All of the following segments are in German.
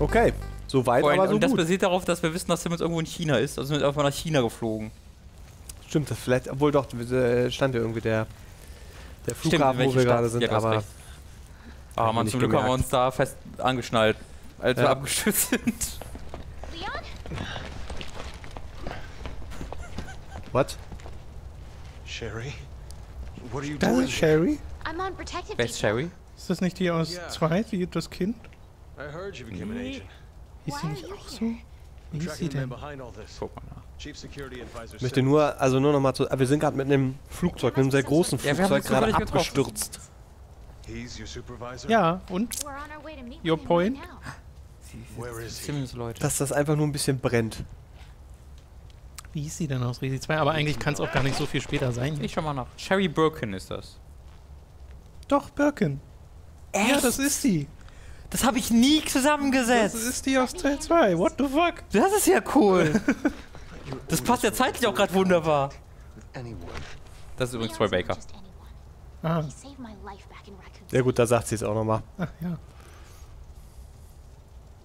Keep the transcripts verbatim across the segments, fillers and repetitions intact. Okay, so weit Freund, aber so und das gut. Basiert darauf, dass wir wissen, dass Simmons irgendwo in China ist. Also sind wir einfach nach China geflogen. Stimmt, das vielleicht, obwohl doch, stand ja irgendwie der, der Flughafen, stimmt, wo wir gerade sind, ja, aber... Ah, man, zum Glück gemerkt. Haben wir uns da fest angeschnallt, als ja. wir abgestürzt sind. What? Sherry? What are you doing? Is Sherry? I'm on protective. Wer ist Sherry? Ist das nicht die aus yeah. zwei, die das Kind? I heard you became an agent. Ist sie nicht auch so? Wie ist sie denn? Guck mal nach. Ich möchte nur, also nur nochmal zu, wir sind gerade mit einem Flugzeug, mit einem sehr großen Flugzeug ja, gerade abgestürzt. Ja, und? Your point? Dass das einfach nur ein bisschen brennt. Wie hieß sie denn aus Resi zwei? Aber eigentlich kann es auch gar nicht so viel später sein. Ich schau mal nach. Sherry Birkin ist das. Doch, Birkin. Echt? Ja, das ist sie. Das habe ich nie zusammengesetzt. Das ist die aus Teil zwei. What the fuck? Das ist ja cool. Das passt ja zeitlich auch gerade wunderbar. Das ist übrigens Troy Baker. Ah. Ja gut, da sagt sie es auch nochmal. Ach ja.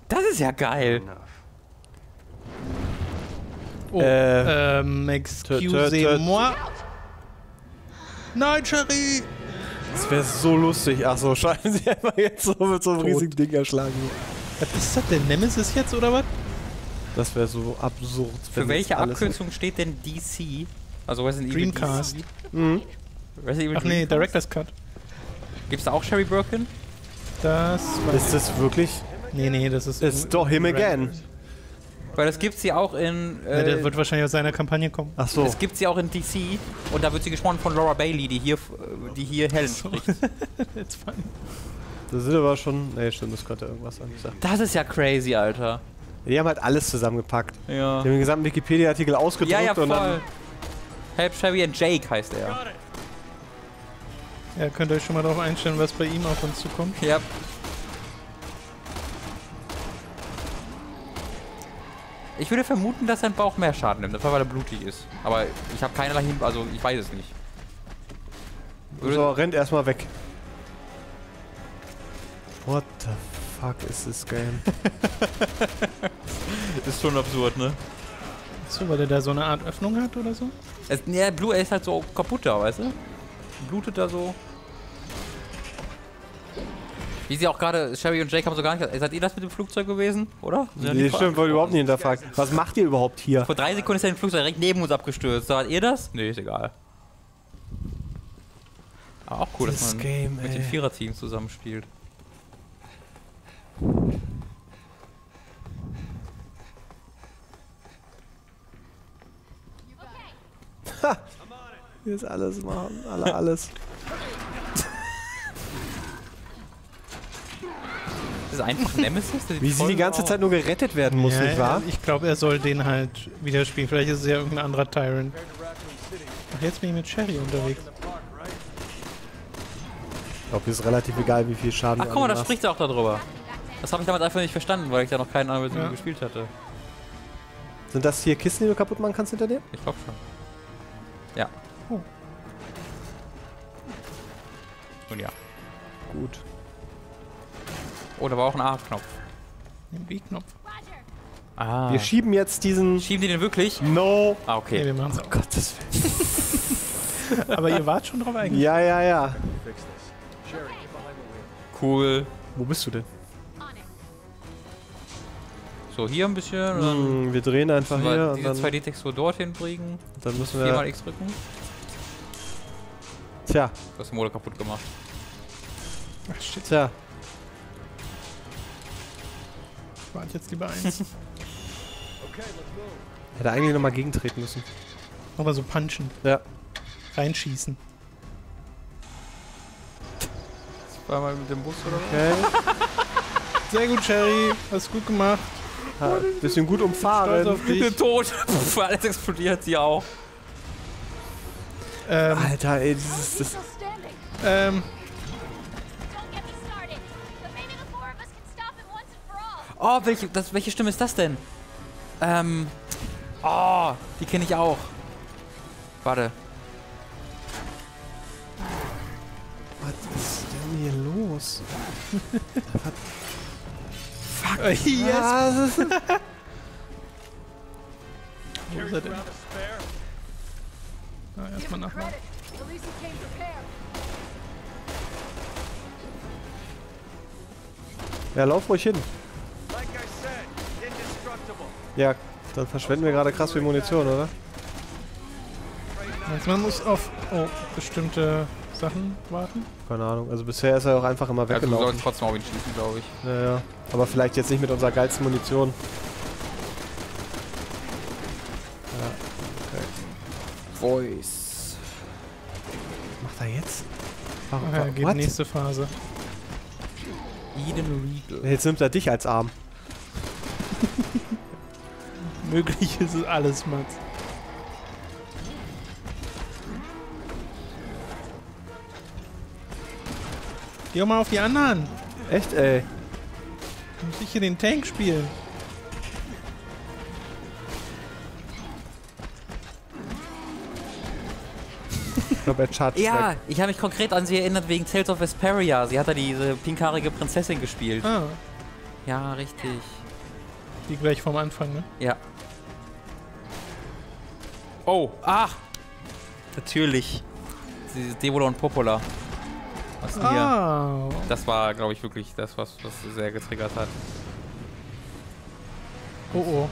Das ist ja geil. Oh, ähm, excusez-moi. Nein, Sherry! Das wäre so lustig. Achso, scheiße, sie einfach jetzt so mit so einem riesigen Ding erschlagen. Was ist das denn? Nemesis jetzt oder was? Das wäre so absurd. Für welche Abkürzung steht denn D C? Also Resident Evil Dreamcast. Mhm. Resident Evil Ach nee, Director's Cut. Gibt's da auch Sherry Birkin? Das Ist das wirklich? Nee, nee, das ist... It's doch him again. Weil das gibt's ja auch in... Äh, ja, der wird wahrscheinlich aus seiner Kampagne kommen. Ach so. Das gibt's ja auch in D C und da wird sie gesprochen von Laura Bailey, die hier, die hier Helen spricht. That's funny. Das sind aber schon... Nee, stimmt, das könnte irgendwas an sein. Das ist ja crazy, Alter. Die haben halt alles zusammengepackt. Ja. Die haben den gesamten Wikipedia-Artikel ausgedruckt ja, ja, voll. Und dann... Help Sherry and Jake heißt er. Ja, könnt ihr euch schon mal darauf einstellen, was bei ihm auf uns zukommt. Ja. Yep. Ich würde vermuten, dass sein Bauch mehr Schaden nimmt, einfach weil er blutig ist. Aber ich habe keinerlei Hin... also ich weiß es nicht. Würde so, rennt erstmal weg. What the fuck is this game? Ist schon absurd, ne? So, weil der da so eine Art Öffnung hat oder so? Es, ja, Blue ist halt so kaputt da, weißt du? Blutet da so. Wie sie auch gerade, Sherry und Jake haben so gar nicht... Seid ihr das mit dem Flugzeug gewesen, oder? Nee, stimmt, wollte überhaupt nicht hinterfragt. Was macht ihr überhaupt hier? Vor drei Sekunden ist ein Flugzeug direkt neben uns abgestürzt. Seid ihr das? Nee, ist egal. Aber auch cool, dass man mit den Vierer-Teams zusammenspielt. Ha! Hier ist alles, machen alle alles. Das ist einfach Nemesis? Wie sie die ganze Zeit nur gerettet werden muss, ja, nicht wahr? Ich glaube, er soll den halt wieder spielen. Vielleicht ist es ja irgendein anderer Tyrant. Ach, jetzt bin ich mit Sherry unterwegs. Ich glaube, es ist relativ egal, wie viel Schaden du Ach, guck mal, da spricht sie auch darüber. Das habe ich damals einfach nicht verstanden, weil ich da noch keinen anderen ja. gespielt hatte. Sind das hier Kisten, die du kaputt machen kannst hinter dir? Ich glaube schon. Ja. Oh. Und ja. Gut. Oh, da war auch ein A-Knopf. Ein B-Knopf. Ah. Wir schieben jetzt diesen... Schieben die den wirklich? No. Ah, okay. Nee, wir machen's auch. Oh, Gottes Willen. Aber ihr wart schon drauf eigentlich. Ja, ja, ja. Cool. Wo bist du denn? So, hier ein bisschen. Dann mm, wir drehen einfach wir hier. Diese und dann diese zwei D-Textur dorthin bringen. Dann müssen wir... Viermal X drücken. Tja. Du hast den Motor kaputt gemacht. Ach, shit. Tja. Warte jetzt lieber eins. Hätte eigentlich nochmal gegentreten müssen. Nochmal so punchen. Ja. Reinschießen. Zweimal mit dem Bus oder was? Okay. Sehr gut, Sherry. Hast gut gemacht. Ha, bisschen gut umfahren. Stolz auf dich. Ich bin tot. Puh, alles explodiert sie auch. Ähm, Alter, ey, dieses... Das, ähm... Oh, welche, das, welche Stimme ist das denn? Ähm. Oh, die kenne ich auch. Warte. Was ist denn hier los? Fuck! Yes! Wo ist er denn? Na, erstmal nachmachen. Ja, lauf ruhig hin. Ja, dann verschwenden wir gerade krass viel Munition, oder? Also man muss auf oh, bestimmte Sachen warten. Keine Ahnung, also bisher ist er auch einfach immer weggelaufen. Also wir sollten trotzdem auf ihn schießen, glaube ich. Ja, ja. Aber vielleicht jetzt nicht mit unserer geilsten Munition. Ja, okay. Voice. Was macht er jetzt? Warum? Ah, ja, geht in die nächste Phase. Jetzt nimmt er dich als Arm. Möglich ist es alles, Mats. Geh doch mal auf die anderen. Echt, ey. Dann muss ich hier den Tank spielen. Ich glaube, er chargt. Ja, weg. Ich habe mich konkret an sie erinnert wegen Tales of Vesperia. Sie hat da diese pinkhaarige Prinzessin gespielt. Ah. Ja, richtig. Die gleich vom Anfang, ne? Ja. Oh, ach! Natürlich. Sie ist Devola und Popola. Was denn ah. hier? Das war, glaube ich, wirklich das, was, was sehr getriggert hat. Oh, oh.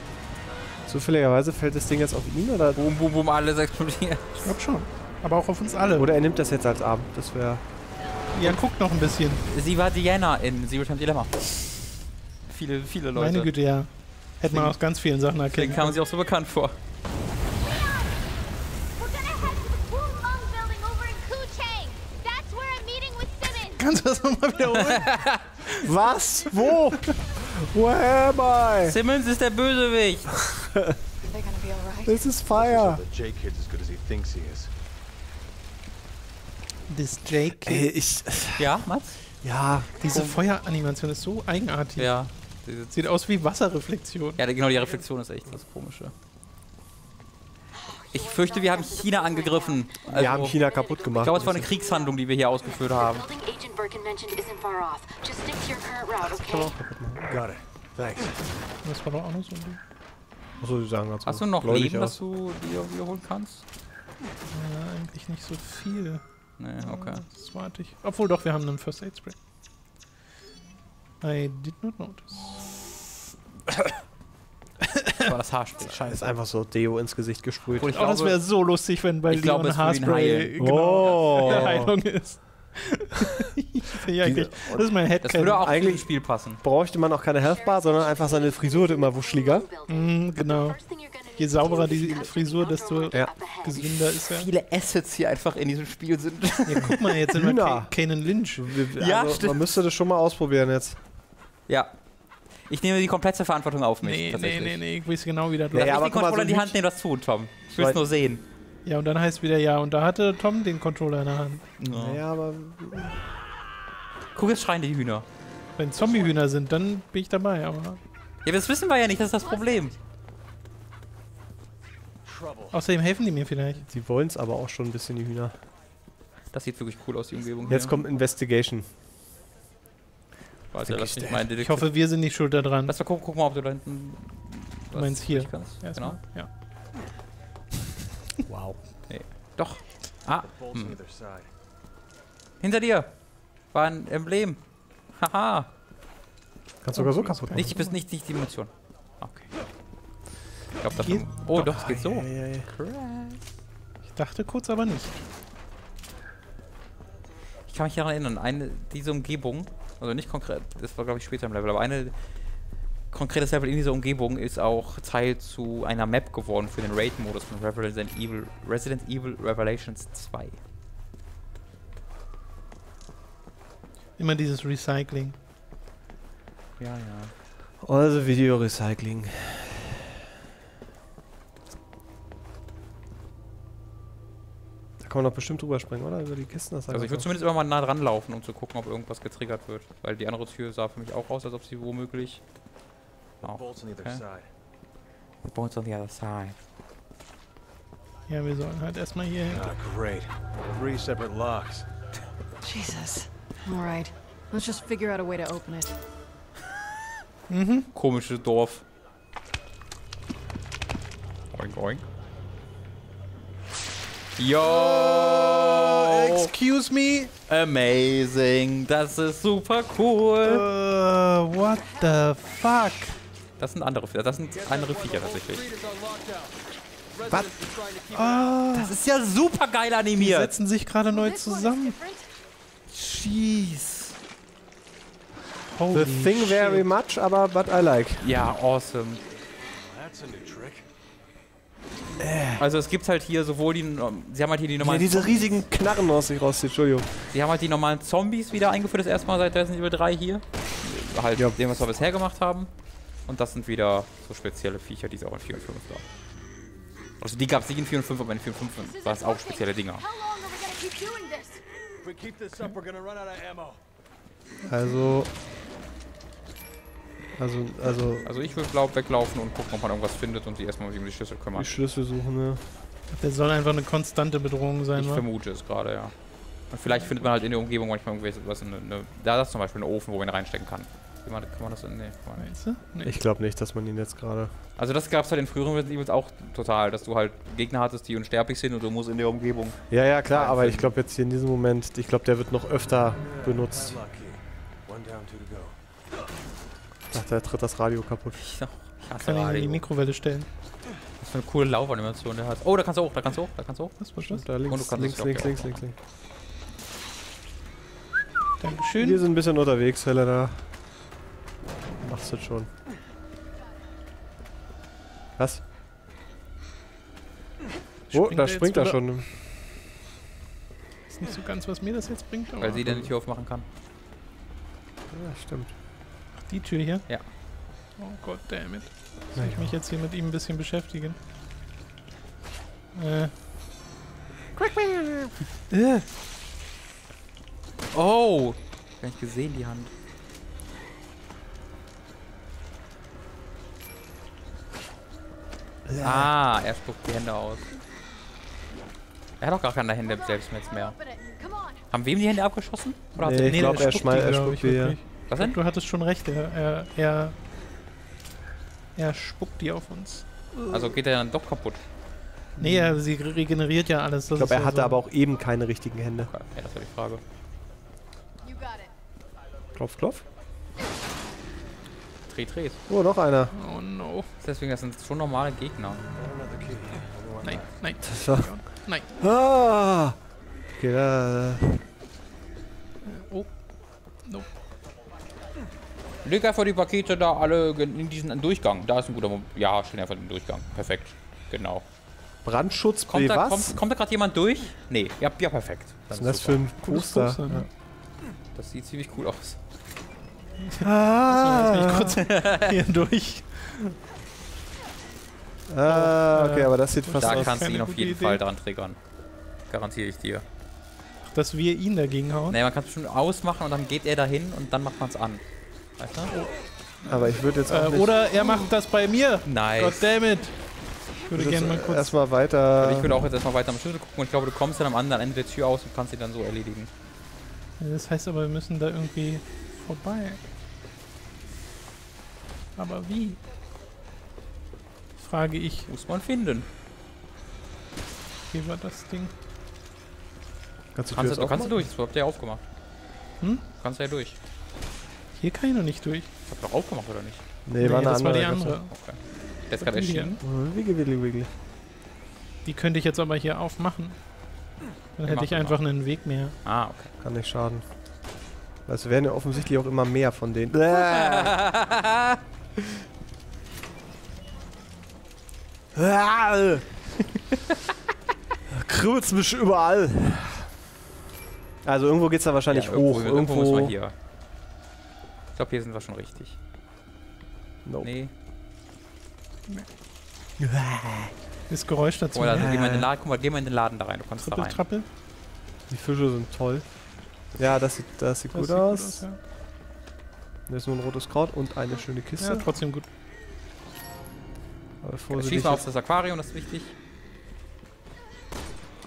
Zufälligerweise fällt das Ding jetzt auf ihn, oder? Boom, boom, boom, alles explodiert. Ich glaube schon. Aber auch auf uns alle. Oder er nimmt das jetzt als Abend. Das wäre... Ja, guckt noch ein bisschen. Sie war Diana in Zero Time Dilemma. Viele, viele Leute. Meine Güte, ja. Hätten wir aus ganz vielen Sachen erkennen. Deswegen kamen sie auch so bekannt vor. Kannst du das nochmal wiederholen? Was? Wo? Where am I? Simmons ist der Bösewicht. This is fire. This Jake. Ey, ich. Ja, Mats? Ja, diese Feueranimation ist so eigenartig. Ja. Sieht aus wie Wasserreflexion. Ja, genau, die Reflexion ist echt das Komische. Ich fürchte, wir haben China angegriffen. Also, wir haben China kaputt gemacht. Ich glaube, es war eine Kriegshandlung, die wir hier ausgeführt haben. Das war doch auch noch so. Achso, die sagen ganz gut. Hast du noch Leben, dass du dir wiederholen kannst? Ja, eigentlich nicht so viel. Nee, okay. Das warte ich. Obwohl doch, wir haben einen First Aid Spray. I did not notice. Das war das Haarspray. Scheiße. Ist einfach so Deo ins Gesicht gesprüht. Oh, ich oh glaube, das wäre so lustig, wenn bei Leon ein Haarspray genau oh. der Heilung ist. ja, Diese, das ist mein Headcanon. Das würde auch eigentlich Spiel passen. Bräuchte man auch keine Healthbar, sondern einfach seine Frisur immer wuscheliger. Mm, genau. Je sauberer die Frisur, desto ja. gesünder ist er. Viele Assets hier einfach in diesem Spiel sind. Ja, guck mal, jetzt sind wir Kanan Lynch. Also, ja, stimmt. Man müsste das schon mal ausprobieren jetzt. Ja. Ich nehme die komplette Verantwortung auf mich. Nee, nee, nee, nee, ich weiß genau, wie das läuft. Ja, ich den Controller so in die Hand nehmen, das tun, Tom. Ich will es nur sehen. Ja, und dann heißt wieder ja, und da hatte Tom den Controller in der Hand. No. Naja, aber... Guck, jetzt schreien die Hühner. Wenn Zombie-Hühner sind, dann bin ich dabei, aber... Ja, das wissen wir ja nicht, das ist das Problem. Außerdem helfen die mir vielleicht. Sie wollen es aber auch schon ein bisschen, die Hühner. Das sieht wirklich cool aus, die Umgebung. Jetzt hier. Kommt Investigation. Warte, lass mich mal in. Ich hoffe, wir sind nicht schuld daran. Lass mal gucken, guck mal, ob du da hinten... Du meinst hier. Genau. Ja. Wow. Nee. Doch. Ah. Hm. Hinter dir war ein Emblem. Haha. Kannst sogar so kaputt machen. Nicht, bist nicht, nicht die Munition. Okay. Ich glaube, das geht. Oh, doch, es geht so. Ja, ja, ja. Ich dachte kurz, aber nicht. Ich kann mich daran erinnern, eine, diese Umgebung, also nicht konkret, das war, glaube ich, später im Level, aber eine konkretes Level in dieser Umgebung ist auch Teil zu einer Map geworden für den Raid-Modus von Resident Evil, Resident Evil Revelations zwei. Immer dieses Recycling. Ja, ja. Also Video-Recycling. Kann man doch bestimmt drüber springen, oder? Über die Kisten. Das also ich würde zumindest immer mal nah dran laufen, um zu gucken, ob irgendwas getriggert wird. Weil die andere Tür sah für mich auch aus, als ob sie womöglich... Auch. Okay. The bolts on the other side. Ja, wir sollen halt erstmal hier hin. Ah, great. Three separate locks. Jesus. Alright. Let's just figure out a way to open it. Mhm. Komisches Dorf. Oink, oink. Yo! Uh, excuse me? Amazing. Das ist super cool. Uh, what the fuck? Das sind andere, das sind andere Viecher tatsächlich. Was? Oh, das ist ja super geil animiert. Die setzen sich gerade neu zusammen. Jeez. Holy The thing shit. Very much, aber but I like. Ja, awesome. That's a new trick. Also es gibt halt hier sowohl die, sie haben halt hier die normalen... Ja, diese riesigen Knarren aus sich rauszieht, Entschuldigung. Sie haben halt die normalen Zombies wieder eingeführt, das erste Mal seit Resident Evil drei hier. Halt ja. Dem, was wir bisher gemacht haben. Und das sind wieder so spezielle Viecher, die es auch in vier und fünf gab. Also die gab es nicht in vier und fünf, aber in vier und fünf war es auch spezielle Dinger. Also... Also, also... Also ich würde glaub weglaufen und gucken, ob man irgendwas findet und die erstmal um die Schlüssel kümmern. Die Schlüssel suchen, ja. Der soll einfach eine konstante Bedrohung sein, Ich wa? vermute es gerade, ja. Und vielleicht findet man halt in der Umgebung manchmal irgendwas, eine, eine, da ist zum Beispiel ein Ofen, wo man ihn reinstecken kann. Kann man, kann man das in... Nee, kann man nicht. Nee. Ich glaube nicht, dass man ihn jetzt gerade... Also das gab es halt in früheren Resident Evils auch total, dass du halt Gegner hattest, die unsterblich sind und du musst in der Umgebung... Ja, ja, klar, aber finden. Ich glaube jetzt hier in diesem Moment, ich glaube, der wird noch öfter benutzt. Ach, der tritt das Radio kaputt. Ich kann ihn in die Mikrowelle stellen. Das ist eine coole Laufanimation, der hat. Oh, da kannst du hoch, da kannst du hoch, da kannst du hoch. Das war das. Da links, und du kannst links, links, links, links, links. Dankeschön. Wir sind ein bisschen unterwegs, Helena. Machst du das schon. Was? Oh, da springt er schon. Ist nicht so ganz, was mir das jetzt bringt. Weil sie dann die Tür aufmachen kann. Ja, stimmt. Die Tür hier? Ja. Oh Gott, damn it. Soll ich mich jetzt hier mit ihm ein bisschen beschäftigen? Äh. äh. Oh! Gar nicht gesehen, die Hand. Ah, er spuckt die Hände aus. Er hat doch gar keine Hände selbst mehr. Haben wir ihm die Hände abgeschossen? Oder nee, ich glaube, er spuckt die Hände. Was denn? Du hattest schon recht, er, er, er, er spuckt die auf uns. Also geht er dann doch kaputt? Nee, er, sie regeneriert ja alles. Das ich glaube, er ja hatte so aber auch eben keine richtigen Hände. Okay. Ja, das war die Frage. Klopf, klopf. Dreh, dreh. Oh, noch einer. Oh no. Deswegen, das sind schon normale Gegner. Nein, nein. Das war nein. Ah! Okay, da. Oh. Nope. Leg einfach die Pakete da alle in diesen Durchgang. Da ist ein guter Moment. Ja, stell einfach den Durchgang. Perfekt. Genau. Brandschutz, kommt da, was? Kommt, kommt da gerade jemand durch? Nee. Ja, ja perfekt. Was ist das super. für ein Poster? Poster ja. Das sieht ziemlich cool aus. Ah. Das war jetzt kurz hier durch. Ah, okay, aber das sieht fast da aus. Da kannst du ihn auf jeden Idee. Fall dran triggern. Garantiere ich dir. Ach, dass wir ihn dagegen hauen? Nee, man kann es bestimmt ausmachen und dann geht er dahin und dann macht man es an. Oh. Aber ich würde jetzt auch äh, nicht oder er macht das bei mir. Nice. Goddammit. Ich würde gerne mal kurz... Erstmal weiter... Also ich würde auch jetzt erstmal weiter am Schlüssel gucken und ich glaube, du kommst dann am anderen Ende der Tür aus und kannst sie dann so erledigen. Ja, das heißt aber, wir müssen da irgendwie vorbei. Aber wie? Frage ich. Muss man finden. Hier war das Ding. Kannst du, kannst du, kannst du durch, das habt ihr ja aufgemacht. Hm? Kannst du ja durch. Hier kann ich noch nicht durch. Ich hab doch aufgemacht, oder nicht? Nee, nee war das andere, war die andere. Okay. Der ist gerade erschienen. Wiggle, wiggle, wiggle. Die könnte ich jetzt aber hier aufmachen. Dann hätte ich einfach einen Weg mehr. Ah, okay. Kann nicht schaden. Weil es werden ja offensichtlich auch immer mehr von denen. Kribbelt's mich überall. Also irgendwo geht's da wahrscheinlich ja, hoch. Irgendwo, irgendwo, irgendwo muss man hier. Ich glaube, hier sind wir schon richtig. Nope. Nee. Das Geräusch dazu. Oder also, geh mal in den Laden, guck mal, geh mal in den Laden da rein. Du kannst Trippel, da rein. Trappel. Die Fische sind toll. Ja, das sieht, das sieht, das gut, sieht aus. gut aus. Ja. Da ist nur ein rotes Kraut und eine schöne Kiste. Ja, trotzdem gut. Aber vorsichtig. Schieß mal auf das Aquarium, das ist wichtig.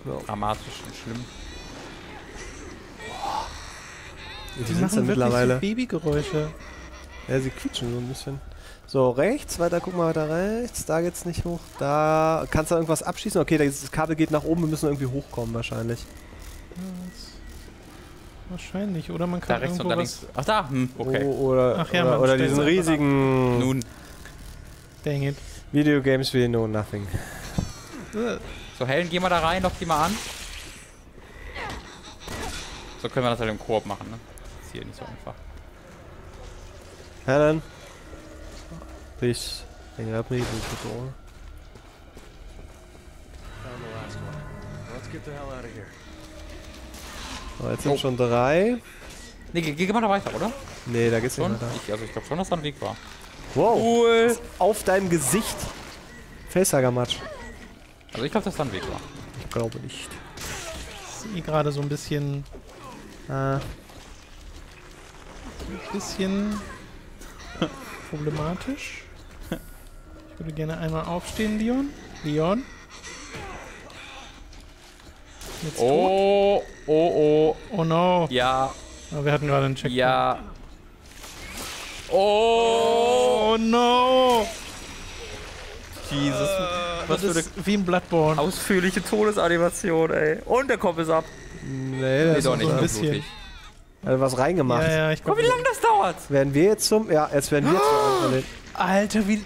No. Dramatisch und schlimm. Die, die machen wirklich so Babygeräusche. Ja, sie quietschen so ein bisschen. So, rechts, weiter, guck mal weiter rechts. Da geht's nicht hoch. Da. Kannst du da irgendwas abschießen? Okay, das Kabel geht nach oben, wir müssen irgendwie hochkommen wahrscheinlich. Wahrscheinlich, oder man kann da rechts und da links. Ach da, hm, okay. Oh, oder Ach, ja, oder, oder diesen riesigen... Nun. Dang it. Video games we know nothing. So, Helen, geh mal da rein, lock die mal an. So können wir das halt im Koop machen, ne? Das ist hier nicht so einfach. Helen. Please. Hang up me with the door. Found the last one. Let's get the hell out of here. So, jetzt sind oh. schon drei. Ne, geh, geh mal da weiter, oder? Ne, da geht's schon nicht weiter. Ich, also ich glaube schon, dass da ein Weg war. Wow. Cool. Auf deinem Gesicht. Facehugger-Matsch. Also ich glaube, dass da ein Weg war. Ich glaube nicht. Ich sehe gerade so ein bisschen... Äh, ein bisschen... problematisch. Ich würde gerne einmal aufstehen, Leon. Leon. Jetzt oh, tot. oh, oh. Oh no. Ja. Aber wir hatten gerade einen Checkpoint. Ja. Oh, oh no. Jesus. Uh, Was das ist wie im Bloodborne. Ausführliche Todesanimation, ey. Und der Kopf ist ab. Nee, das nee, ist doch nicht so ein bisschen. Blutig. Also was reingemacht. Ja, ja, ich glaub, Guck, wie lange das dauert. Werden wir jetzt zum... Ja, jetzt werden wir oh, zum... Alter, wie...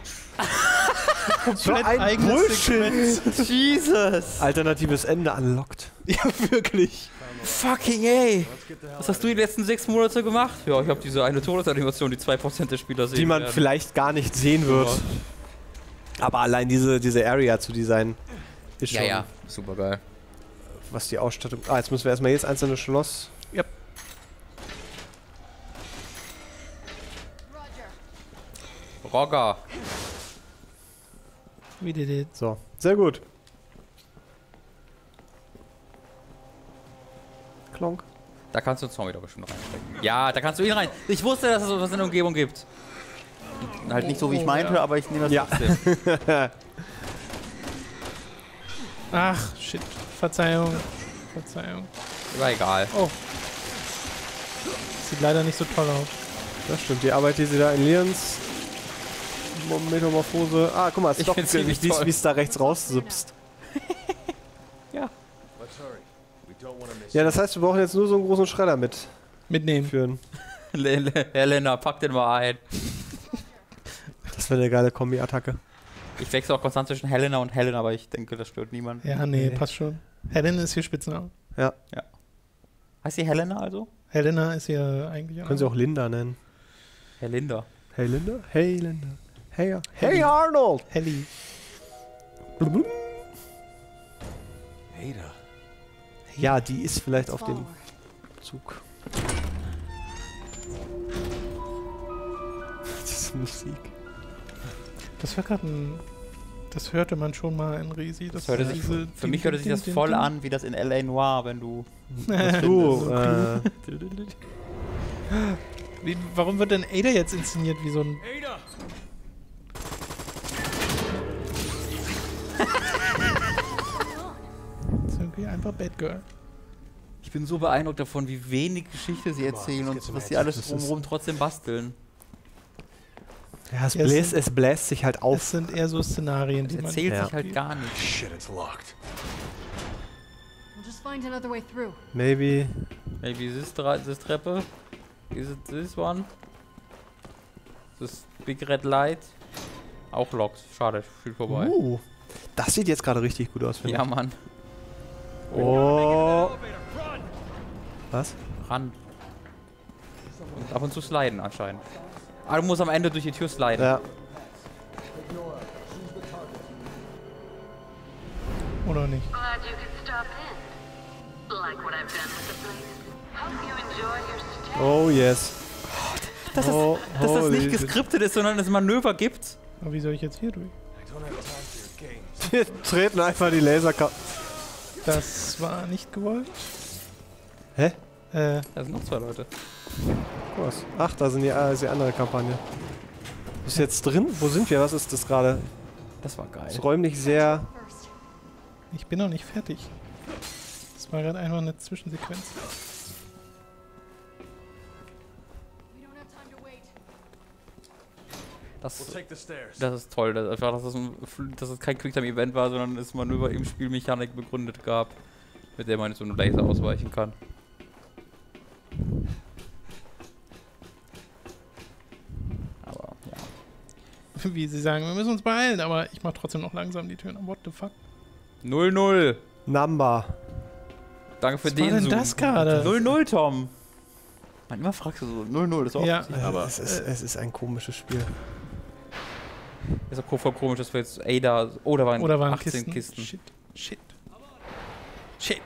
so ein Bullshit. Jesus. Alternatives Ende unlocked. Ja, wirklich. Fucking ey. Was hast du die letzten sechs Monate gemacht? Ja, ich habe diese eine Todesanimation, die zwei Prozent der Spieler sehen. Die man werden. vielleicht gar nicht sehen wird. Ja. Aber allein diese, diese Area zu designen ist schon... Ja, ja. Super geil. Was die Ausstattung... Ah, jetzt müssen wir erstmal jedes einzelne Schloss... Yep. Roger. We did it. So, sehr gut. Klonk. Da kannst du einen Zombie doch bestimmt reinstecken. Ja, da kannst du ihn rein. Ich wusste, dass es was in der Umgebung gibt. Halt nicht so, wie ich meinte, ja. aber ich nehme das ja. trotzdem. Ach, shit. Verzeihung. Verzeihung. War egal. Oh. Sieht leider nicht so toll aus. Das stimmt, die Arbeit, die sie da in Lienz... Metamorphose. Ah, guck mal, es ist doch ziemlich toll, wie es da rechts raussipst. Ja. Ja, das heißt, wir brauchen jetzt nur so einen großen Schredder mit. Mitnehmen. Führen. Helena, pack den mal ein. Das wäre eine geile Kombi-Attacke. Ich wechsle auch konstant zwischen Helena und Helen, aber ich denke, das stört niemanden. Ja, nee, nee. passt schon. Helena ist hier Spitzname. Ja. ja. Heißt sie Helena also? Helena ist hier eigentlich auch. Können sie auch Linda nennen. Herr Linda. Hey Linda? Hey Linda. Hey, Linda. Hey, hey Arnold! Helly. Ja, die ist vielleicht auf dem Zug. Diese Musik. Das war gerade ein... Das hörte man schon mal in Resi. Das das hörte sich, für für mich hörte sich das voll an, wie das in L A. Noir, wenn du... du äh, Wie, warum wird denn Ada jetzt inszeniert wie so ein... Ada! Das ist irgendwie einfach Bad Girl. Ich bin so beeindruckt davon, wie wenig Geschichte sie erzählen Boah, und was sie alles drumherum trotzdem basteln. Ja, es, ja, bläst, es, sind, es bläst sich halt auf. Es sind eher so Szenarien, die man... Es erzählt ja. sich halt gar nicht. Shit, it's locked. We'll just find another way through. Maybe... Maybe this, this Treppe... Is it this one? Das Big Red Light. Auch locked. Schade, viel vorbei. Uh, das sieht jetzt gerade richtig gut aus, finde ich. Ja, Mann. Oh. Was? Ran. Und ab und zu sliden anscheinend. Ah, du musst am Ende durch die Tür sliden. Ja. Oder nicht? Oh yes. Dass das, oh, dass das nicht geskriptet ist, sondern es Manöver gibt. Aber wie soll ich jetzt hier durch? Wir treten einfach die Laserkap. Das war nicht gewollt. Hä? Äh. Da sind noch zwei Leute. Was? Ach, da sind die, äh, ist die andere Kampagne. Bist du jetzt drin? Wo sind wir? Was ist das gerade? Das war geil. Das ist räumlich sehr... Ich bin noch nicht fertig. Das war gerade einfach eine Zwischensequenz. Das, das ist toll, dass, einfach, dass, es ein, dass es kein Quicktime-Event war, sondern es Manöver eben Spielmechanik begründet gab, mit der man jetzt so einem Laser ausweichen kann. Aber, ja. Wie sie sagen, wir müssen uns beeilen, aber ich mach trotzdem noch langsam die Türen an. What the fuck? null null. Number. Danke für den Zoom. Was war denn das gerade? null null, Tom. Manchmal fragst du so, null null, das ist auch ja, nicht, aber es ist, es ist ein komisches Spiel. Ist auch voll komisch, dass wir jetzt Ada, oder waren, oder waren achtzehn Kisten. Kisten. Shit, shit. Shit.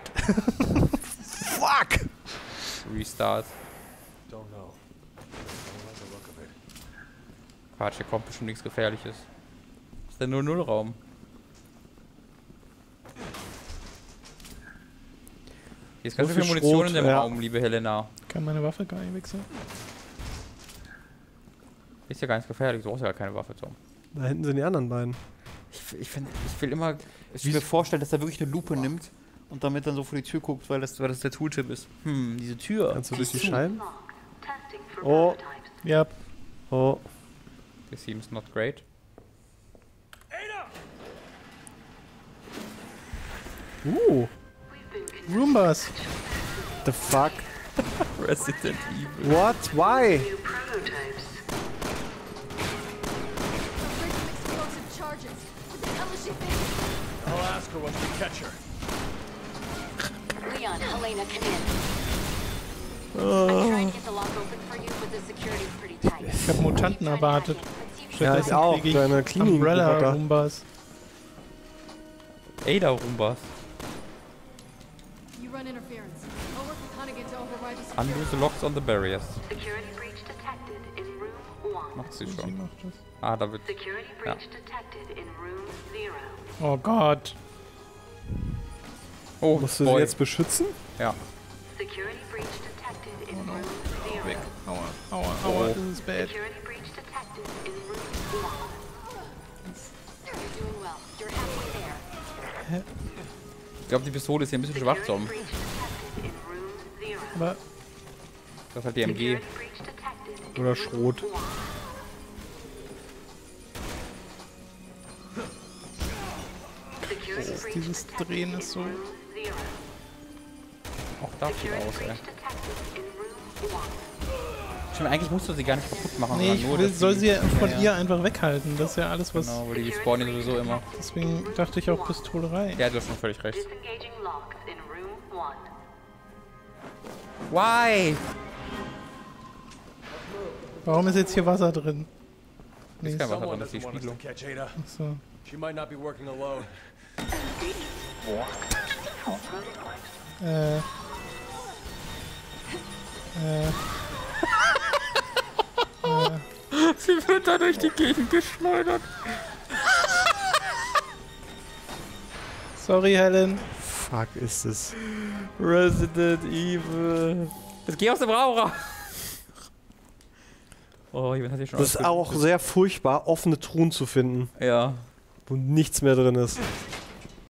Fuck. Restart. Don't know. Quatsch, hier kommt bestimmt nichts Gefährliches. Das ist der null null-Raum. Hier ist ganz so viel, viel Munition Schrot, in dem ja. Raum, liebe Helena. Ich kann meine Waffe gar nicht wechseln. Ist ja gar nicht gefährlich, du brauchst ja gar keine Waffe, Tom. Da hinten sind die anderen beiden. Ich, ich, find, ich will immer ich will mir vorstellen, dass er wirklich eine Lupe nimmt und damit dann so vor die Tür guckt, weil das, weil das der Tooltip ist. Hm, diese Tür. Kannst du durch die Scheiben? Oh. Ja. Oh. This seems not great. Uh. Roombas. The fuck? Resident Evil. What? Why? I'll ask her once we catch her. Leon, Helena, come in. Oh. I tried to get the lock open for you, but the security's pretty tight. Ich hab Mutanten erwartet. Ja, ich auch. Deine Cleaning Umbrella Roombas. Ada Roombas. Unused locks on the barriers. Security breach detected in room one. Macht sie schon. Sie macht das. Ah, da wird. Security breach detected in room zero. Oh Gott. Oh, musst du sie jetzt beschützen? Ja. Security breach detected in room zero. Weg. Aua. Aua. Aua. Das ist bad. Security breach detected in room one. You're doing well. You're halfway there. Ich glaube, die Pistole ist hier ein bisschen schwach, Tom. Aber das ist halt die M G. Oder Schrot. Oh, dieses Drehen ist so... Auch da viel aus, ey. Stimmt, eigentlich musst du sie gar nicht kaputt machen. Nee, ich nur, will, soll sie von ja, ihr ja. einfach weghalten. Das ist ja alles, was... Genau, weil die spawnen sowieso immer. Deswegen dachte ich auch Pistolerei. Ja, du hast schon völlig recht. Why? Warum ist jetzt hier Wasser drin? Nee, ist kein Wasser drin, das ist die Spiegelung. Achso. Äh. Äh. äh. Sie wird da durch die Gegend geschleudert. Sorry, Helen. Fuck, ist es. Resident Evil. Jetzt geh aus dem Raum raus. Oh, jemand hat hier schon. Das ist auch sehr furchtbar, offene Truhen zu finden. Ja. Wo nichts mehr drin ist.